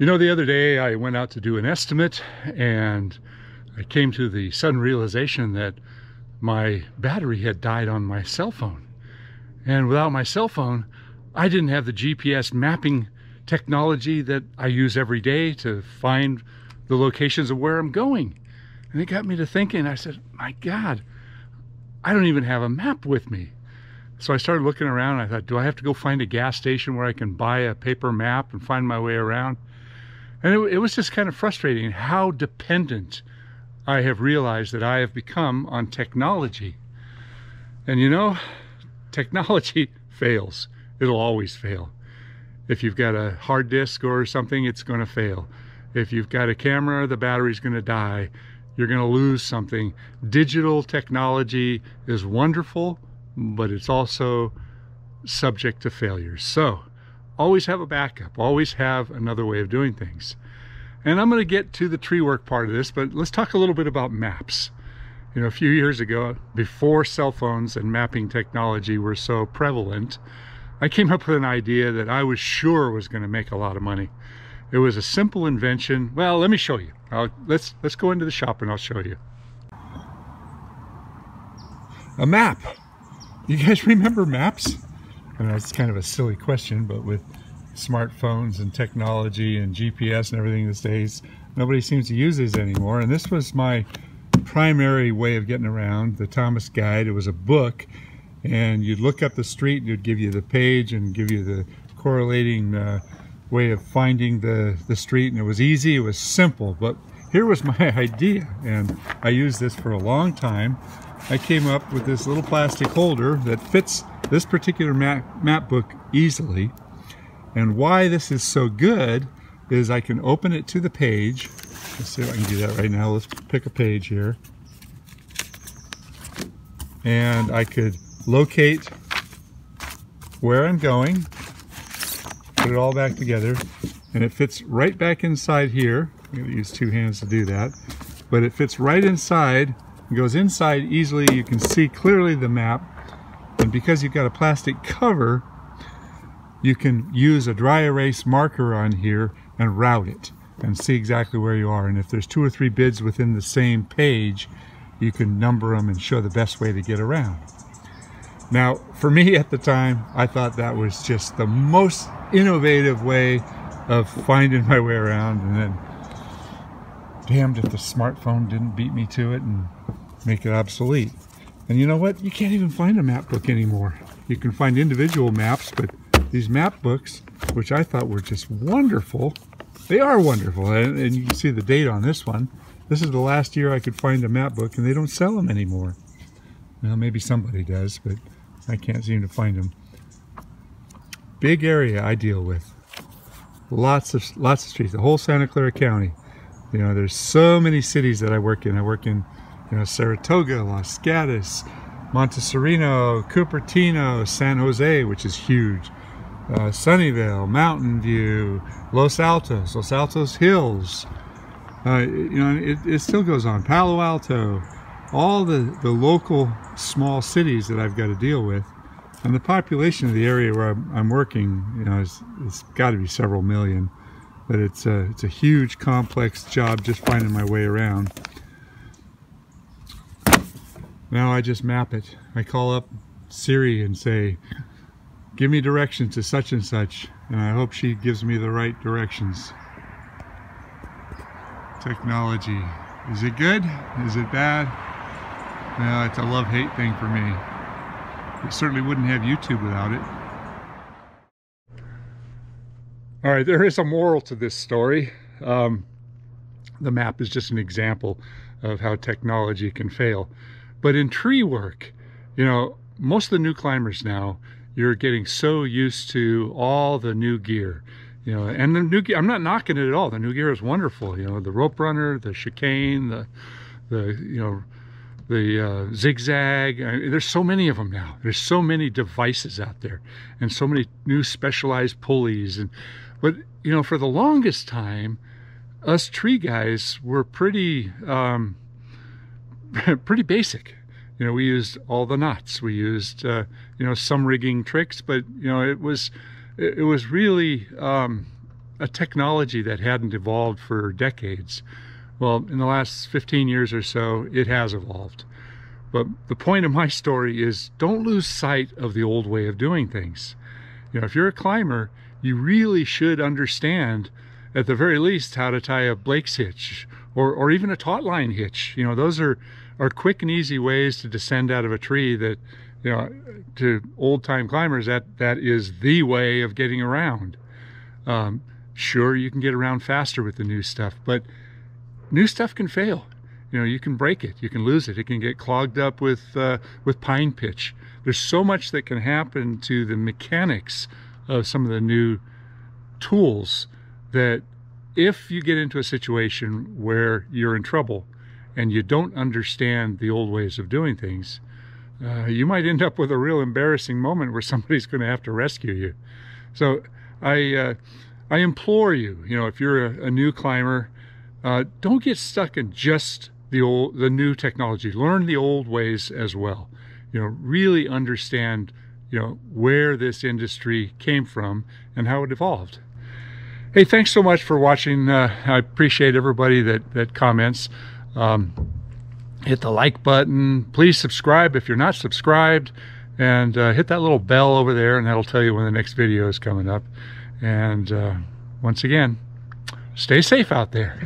You know, the other day I went out to do an estimate and I came to the sudden realization that my battery had died on my cell phone. And without my cell phone, I didn't have the GPS mapping technology that I use every day to find the locations of where I'm going. And it got me to thinking. I said, my God, I don't even have a map with me. So I started looking around. I thought, do I have to go find a gas station where I can buy a paper map and find my way around? And it was just kind of frustrating how dependent I have realized that I have become on technology. And you know, technology fails. It'll always fail. If you've got a hard disk or something, it's going to fail. If you've got a camera, the battery's going to die. You're going to lose something. Digital technology is wonderful, but it's also subject to failures. So always have a backup, always have another way of doing things. And I'm going to get to the tree work part of this, but let's talk a little bit about maps. You know, a few years ago, before cell phones and mapping technology were so prevalent, I came up with an idea that I was sure was going to make a lot of money. It was a simple invention. Well, let me show you. Let's go into the shop and I'll show you. A map. You guys remember maps? I know it's kind of a silly question, but with smartphones and technology and GPS and everything these days, nobody seems to use these anymore. And this was my primary way of getting around, the Thomas Guide. It was a book, and you'd look up the street and it would give you the page and give you the correlating way of finding the street. And it was easy, it was simple, but here was my idea, and I used this for a long time. I came up with this little plastic holder that fits this particular map book easily, and why this is so good is I can open it to the page. Let's see if I can do that right now. Let's pick a page here, and I could locate where I'm going, put it all back together, and it fits right back inside here. I'm going to use two hands to do that, but it fits right inside. It goes inside easily. You can see clearly the map, and because you've got a plastic cover, you can use a dry erase marker on here and route it and see exactly where you are. And if there's two or three bids within the same page, you can number them and show the best way to get around. Now, for me at the time, I thought that was just the most innovative way of finding my way around. And then, damned if the smartphone didn't beat me to it and make it obsolete. And you know what? You can't even find a map book anymore. You can find individual maps, but these map books, which I thought were just wonderful, they are wonderful, and you can see the date on this one. This is the last year I could find a map book, and they don't sell them anymore. Now, maybe somebody does, but I can't seem to find them. Big area I deal with. Lots of streets, the whole Santa Clara County. You know, there's so many cities that I work in. I work in, you know, Saratoga, Los Gatos, Monte Sereno, Cupertino, San Jose, which is huge. Sunnyvale, Mountain View, Los Altos Hills, you know, it still goes on. Palo Alto, all the local small cities that I've got to deal with. And the population of the area where I'm working, you know, it's got to be several million. But it's a huge, complex job just finding my way around. Now I just map it. I call up Siri and say, give me directions to such and such, and I hope she gives me the right directions. Technology. Is it good? Is it bad? No, it's a love-hate thing for me. We certainly wouldn't have YouTube without it. All right, there is a moral to this story. The map is just an example of how technology can fail. But in tree work, you know, most of the new climbers now, you're getting so used to all the new gear, you know, and the new gear, I'm not knocking it at all. The new gear is wonderful. You know, the rope runner, the chicane, the zigzag. I mean, there's so many of them now. There's so many devices out there and so many new specialized pulleys. And, but you know, for the longest time, us tree guys were pretty, pretty basic. You know, we used all the knots. We used, you know, some rigging tricks, but you know, it was really a technology that hadn't evolved for decades. Well, in the last 15 years or so, it has evolved. But the point of my story is, don't lose sight of the old way of doing things. You know, if you're a climber, you really should understand, at the very least, how to tie a Blake's hitch or even a taut line hitch. You know, those are quick and easy ways to descend out of a tree that, you know, to old-time climbers, that is the way of getting around. Sure, you can get around faster with the new stuff, but new stuff can fail. You know, you can break it, you can lose it, it can get clogged up with pine pitch. There's so much that can happen to the mechanics of some of the new tools that if you get into a situation where you're in trouble and you don't understand the old ways of doing things, you might end up with a real embarrassing moment where somebody's going to have to rescue you. So I implore you, you know, if you're a new climber, don't get stuck in just the new technology. Learn the old ways as well. You know, really understand, you know, where this industry came from and how it evolved. Hey, thanks so much for watching. I appreciate everybody that comments. Hit the like button. Please subscribe if you're not subscribed, and hit that little bell over there, and that'll tell you when the next video is coming up. And once again, stay safe out there.